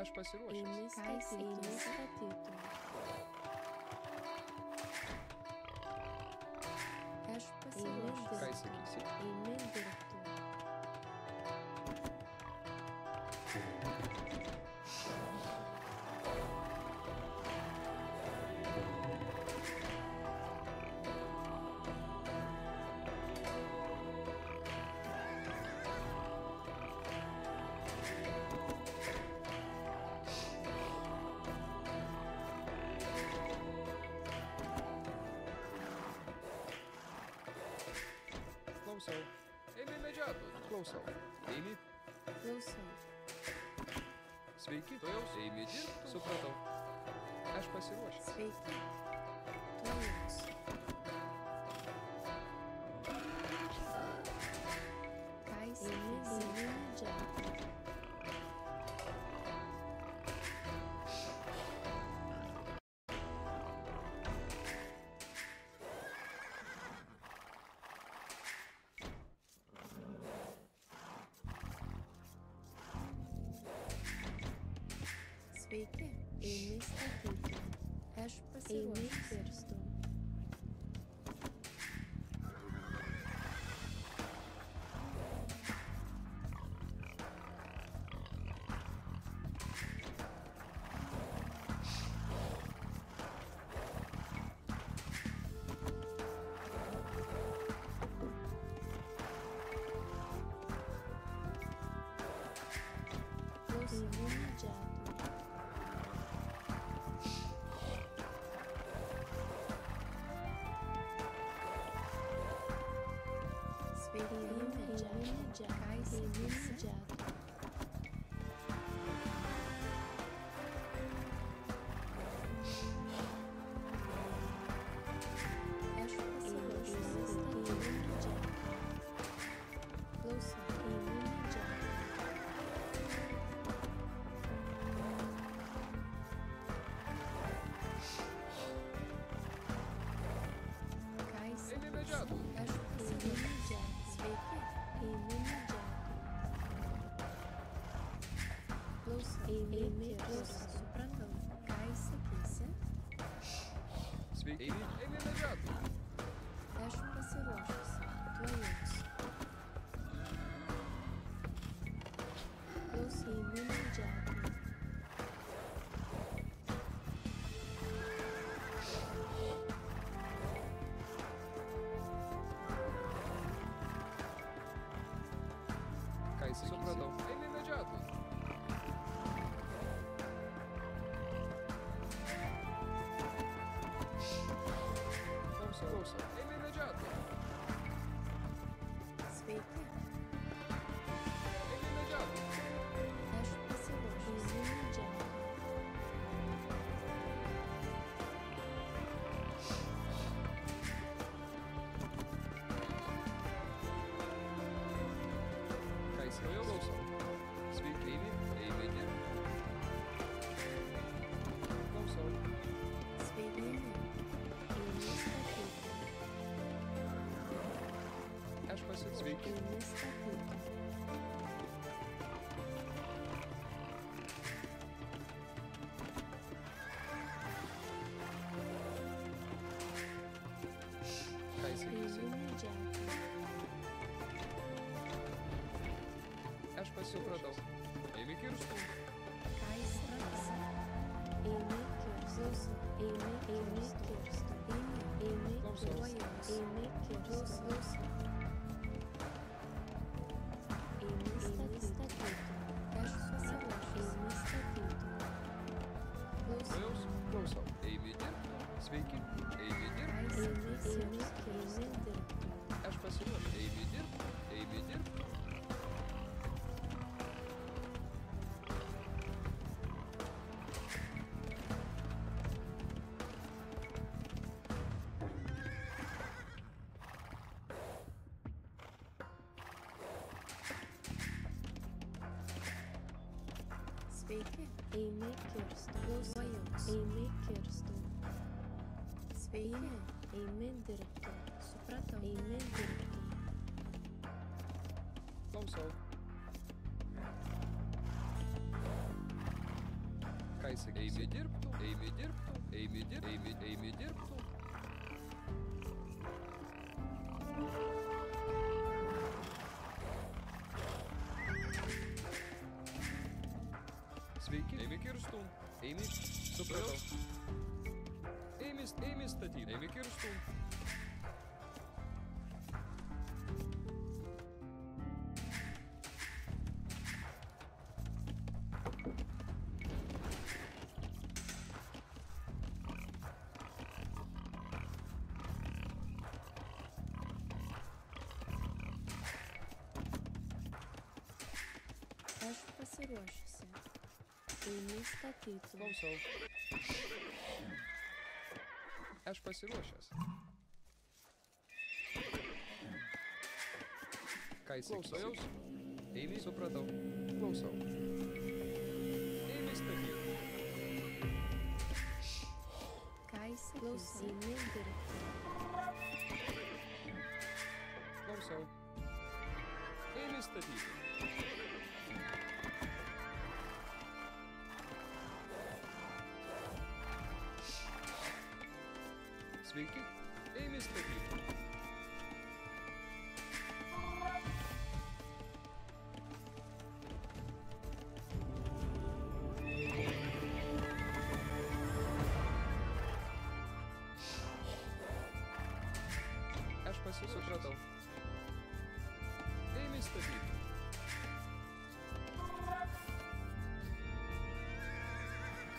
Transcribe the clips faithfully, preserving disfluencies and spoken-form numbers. Aš pasiruošęs. Eilės eilės ateitų. Aš pasiruošęs. Ką sakysi? Eilės dirbtų. Klausau. Eimi medžiatų. Klausau. Eimi. Klausau. Sveiki. Tuojaus. Eimi dirbtų. Supratau. Aš pasiruošęs. Sveiki. Tuojaus. Kais. Eimi medžiatų. Sveiki, eini statyti. Aš pasiruošęs. Eini dirbtų. Eimi dirbtų. Supratau. Ką įsakysi? Sveiki. Eimi medžiatų. Aš pasiruošęs. Tuojaus. Klausau. Eimi medžiatų. Ką įsakysi? Supratau. Eimi medžiatų. Eimi medžiatų. Sveiki. Eimi medžiatų. Aš pasiruošęs. Eimi medžiatų. Ką įsivaizduoju? Sveiki, eimi, eimi dirbtų. Klausau. Sveiki, eimi. Aš pasiruošęs. Sveiki. Ką įsakysi? Aš pasipratau. Eimi kirstų. Ką įsakysi? Eimi kirstų. Eimi, eimi kirstų. Eimi, eimi kirstų. Eimi kirstų. Klausau. Eimi dirbtų. Sveiki. Eimi dirbtų. Eimi dirbtų. Aš pasiruošęs. Eimi dirbtų. Eimi dirbtų. Sveiki. Eimi dirbtų. Klausau. Eimi dirbtų. Sveiki. Eimi dirbtų. Supratau. Eimi dirbtų. Klausau. Kaysak eğimi dirptu, eğimi dirptu, eğimi dirptu, eğimi, eğimi dirptu. Sveiki, eimi kirstum, eimi, supratau. Eimi, eimi statyt, eimi kirstum. Рощися. Eimi statyt. Klausau. Aš pasiruošęs. Ką įsiklausau? Eimi, supratau. Klausau. Eimi statyt. Ką įsiklausau? Klausau. Eimi statyt. Sveiki, eimi statyti. Aš pasiruošęs. Eimi statyti. Eimi klausau. Eimi statyt. Pasiruošęs.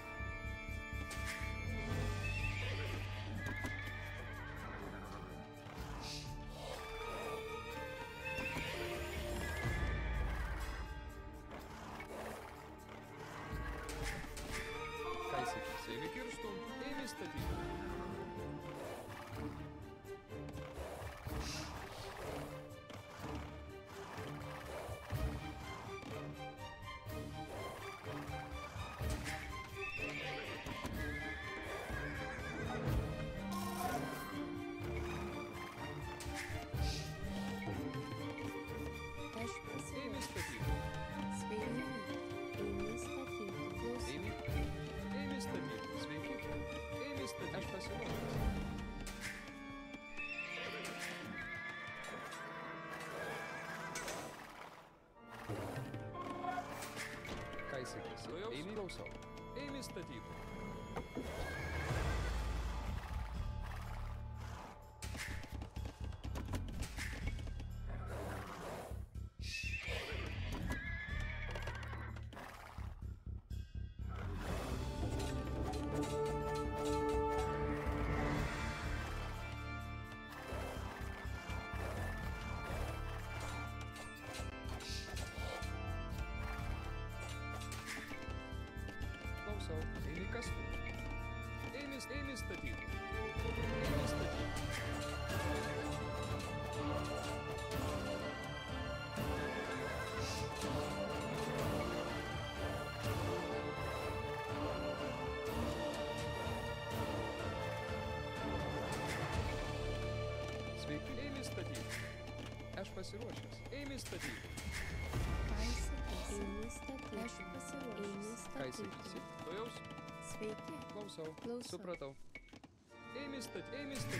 Eimi statyti. Ką įsakysi? Eimi statyti. Aš pasiruošęs. Eimi statyti. Ką įsakysi? Tuojaus? Sveiki. Klausau. Klausau. Supratau. Eimi statyti. Eimi statyti.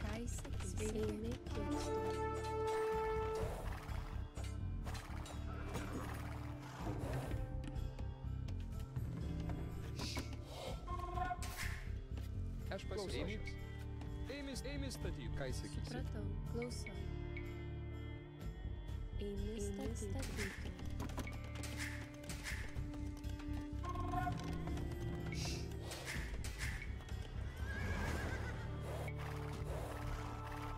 Ką įsakysi? Eimi kirstu. Aš pasiruošęs. Eimi, eimi statyt. Ką įsakysi?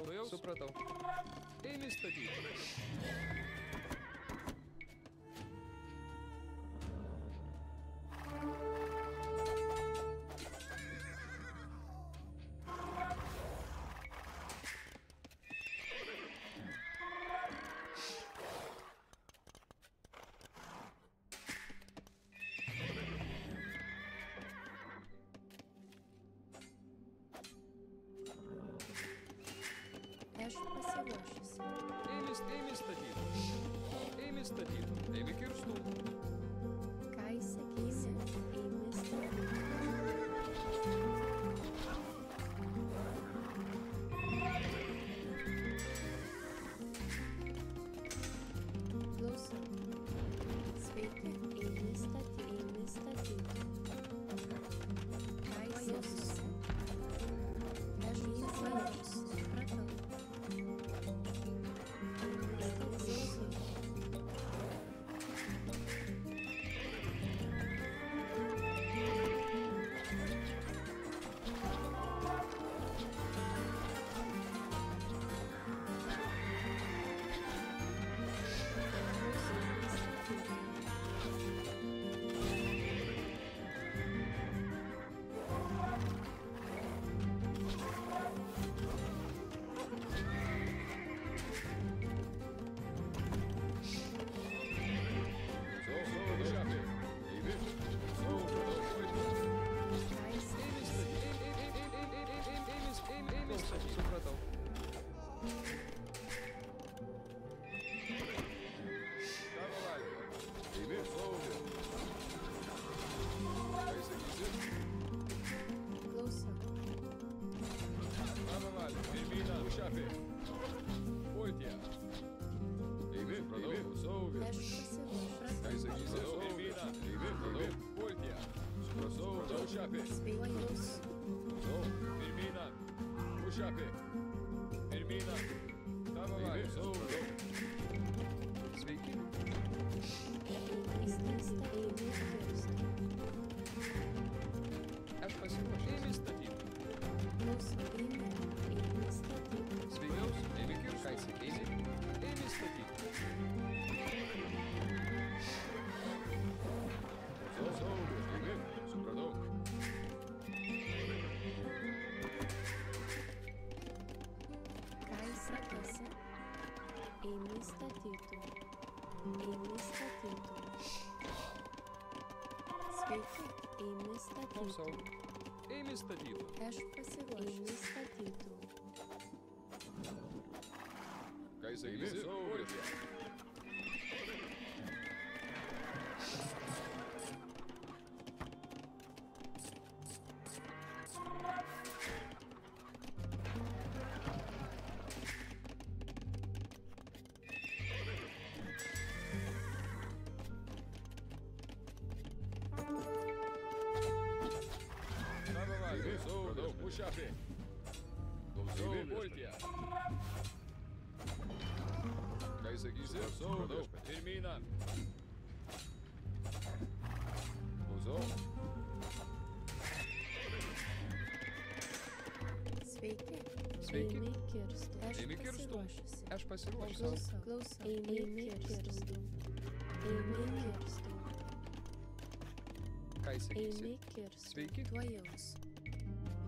Supratau. Klausau. Eimi statyti. Klausau. Supratau. Eimi statyti. acho que você gosta, sim. Eles têm estadido. Eles estadido. Eles que eu estou. Kaisa Kisa. Eles estadido. Blosa. Sveita. Eles estadido. Eles estadido. Kaisa Kisa. Close, close, Amy Kirsten. Amy Kirsten. Kaisa Amy Kirsten. Двоёс. Amy Стати. Amy Kirsten. Kaisa Amy Kirsten. Amy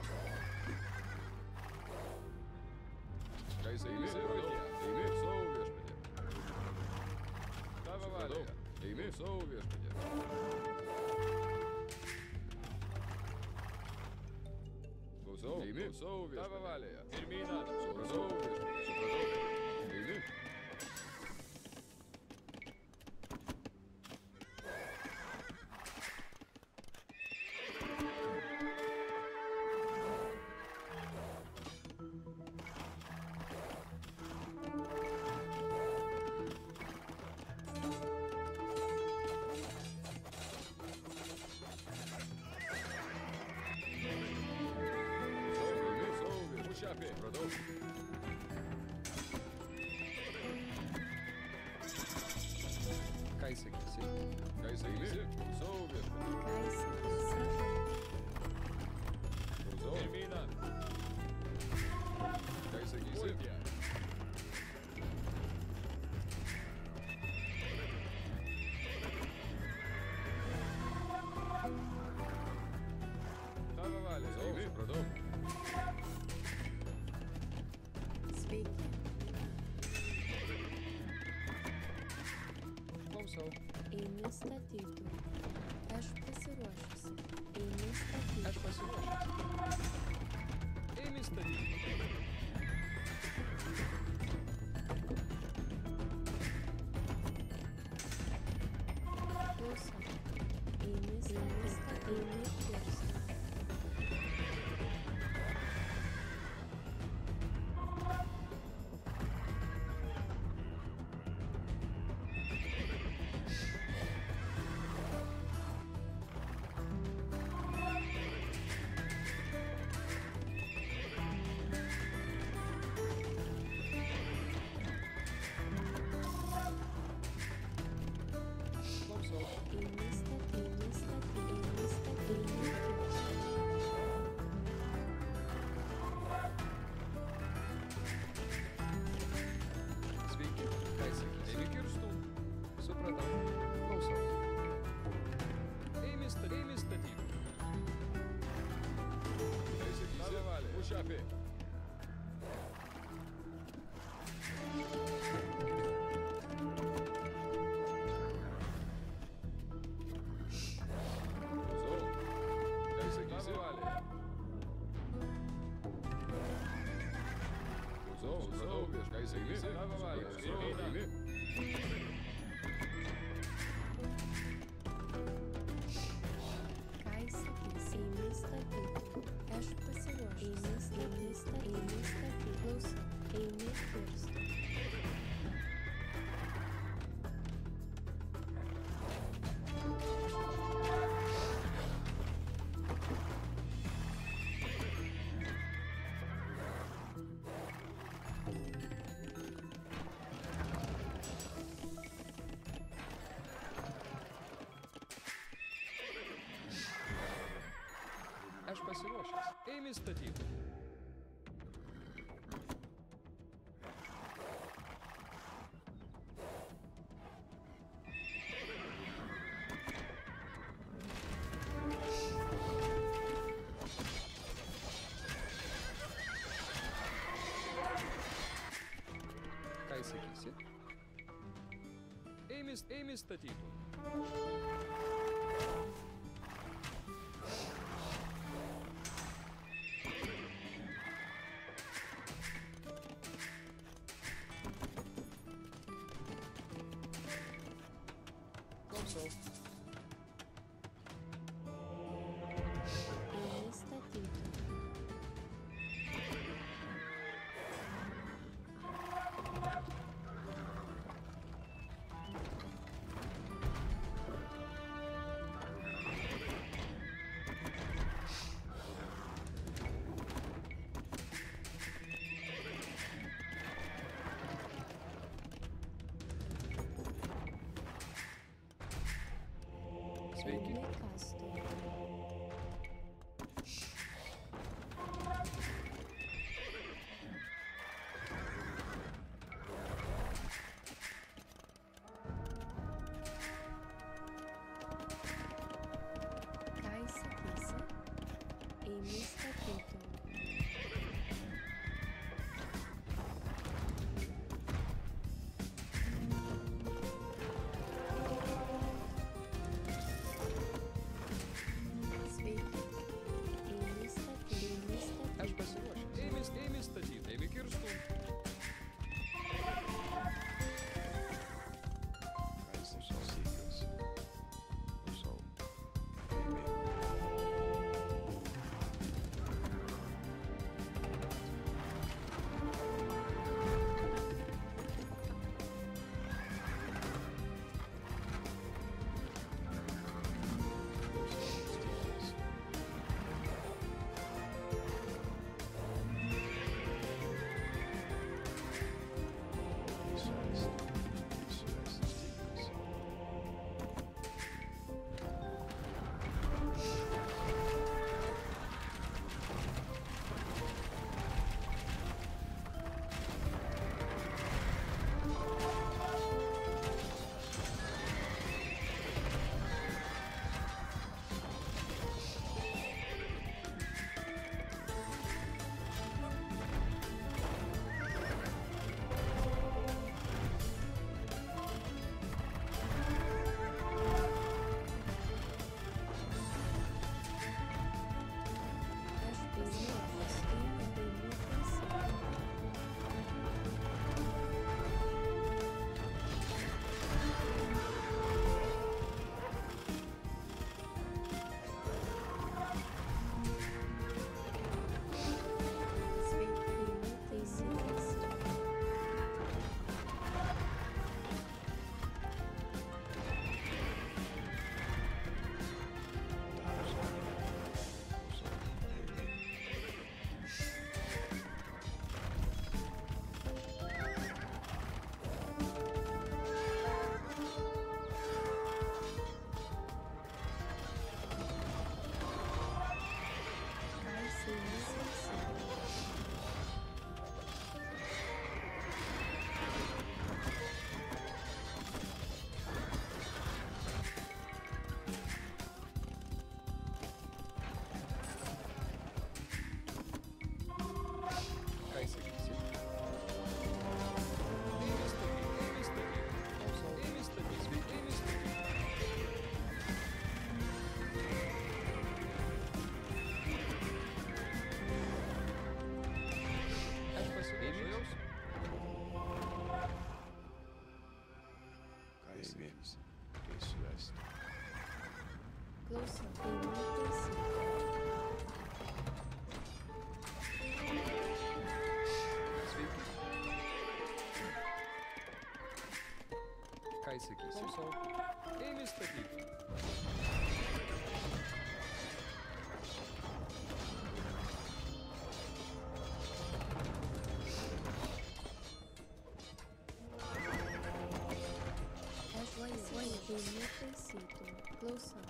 Соувеш меня. Давай, Валя. Amy Соувеш меня. Ими, соувеш. Тава Валия. Ирмина. Соувеш. Ими. Acho que você Statito. bicycles or so. Aim is tricky. Close up.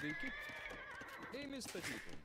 Звуки. Aim is the people. Close-up.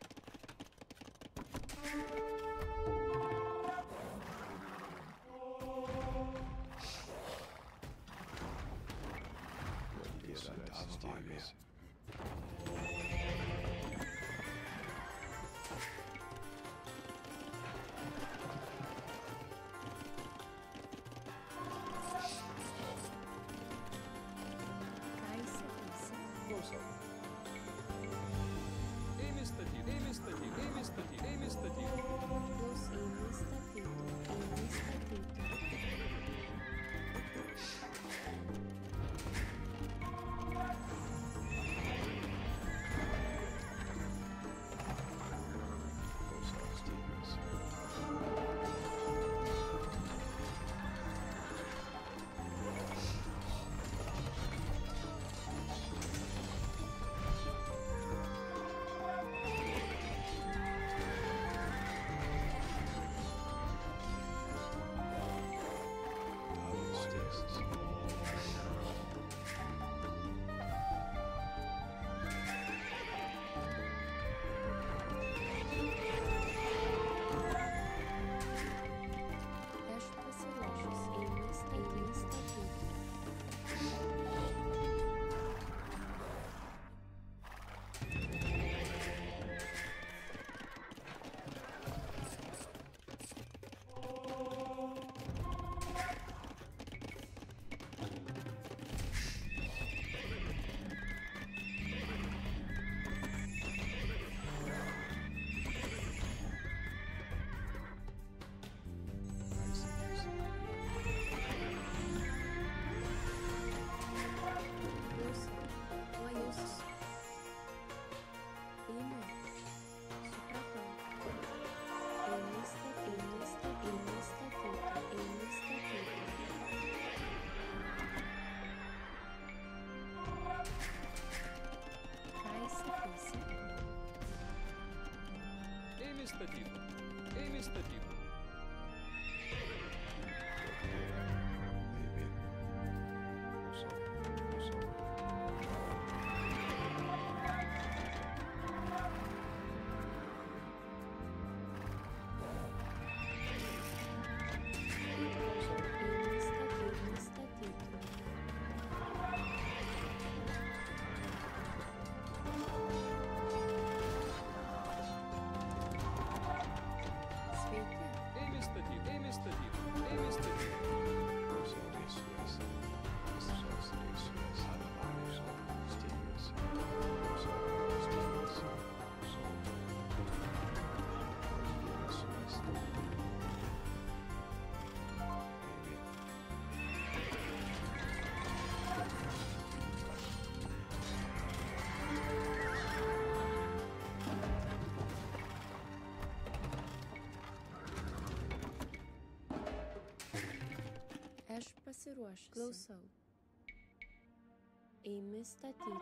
Aim is the title.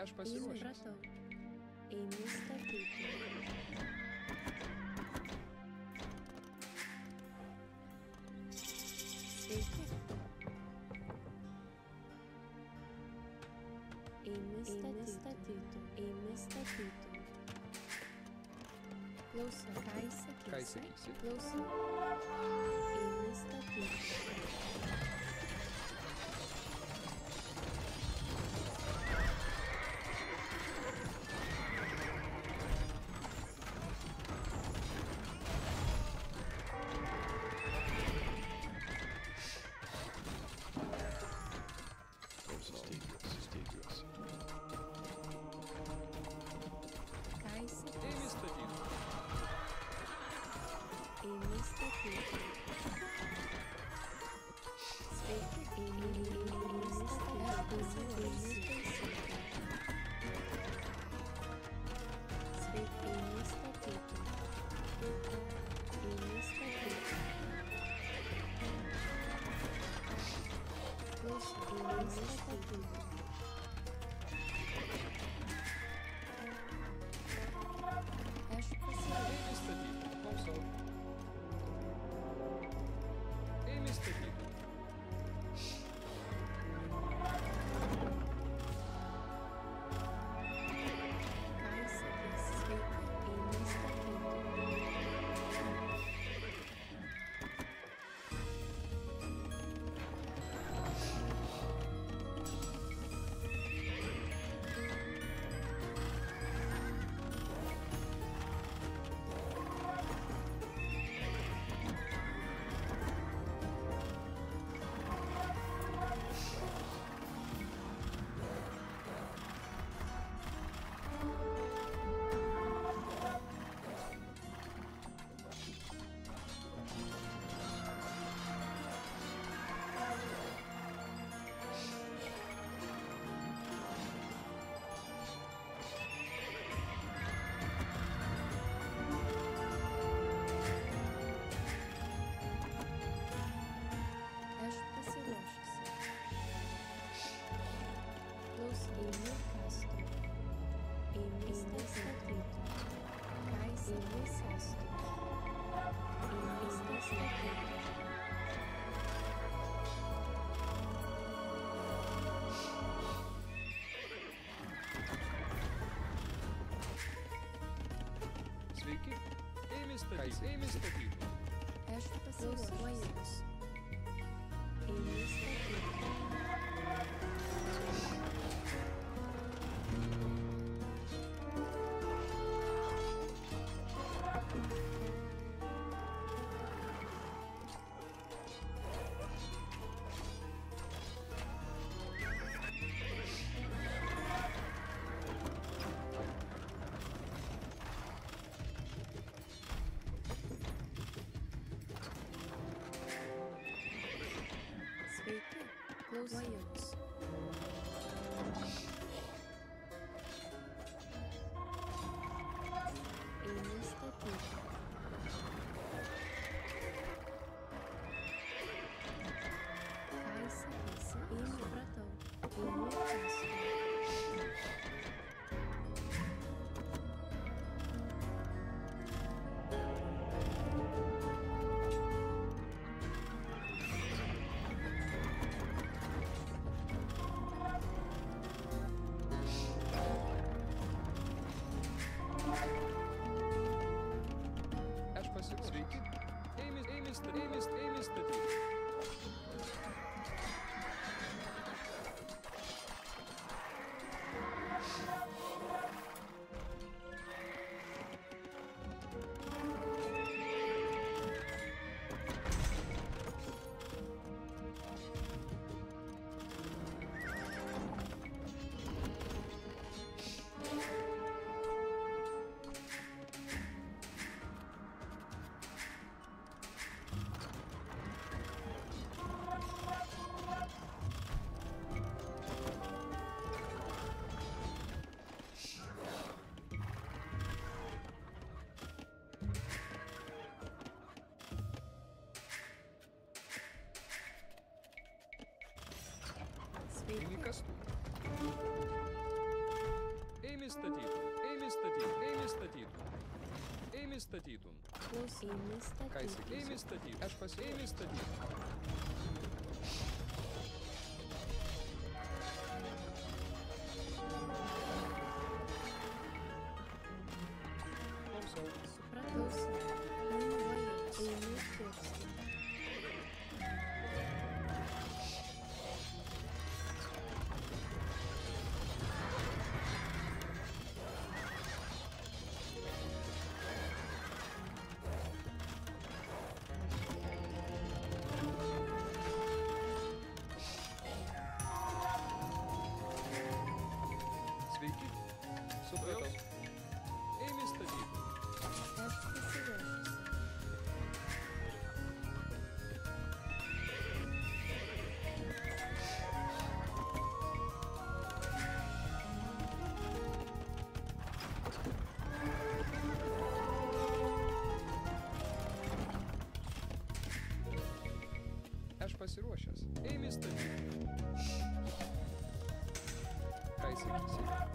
Ash Pasirush. Aim is the title. Aim is the title. Aim is the title. Close-up. Kaisa Kisa. Close-up. Aim is the title. Aim is the Statidum. Kaisi, ėmė statyti. Aš pasiėmė statyti. pasiruošęs. Ei, mister. Ką jis sakys?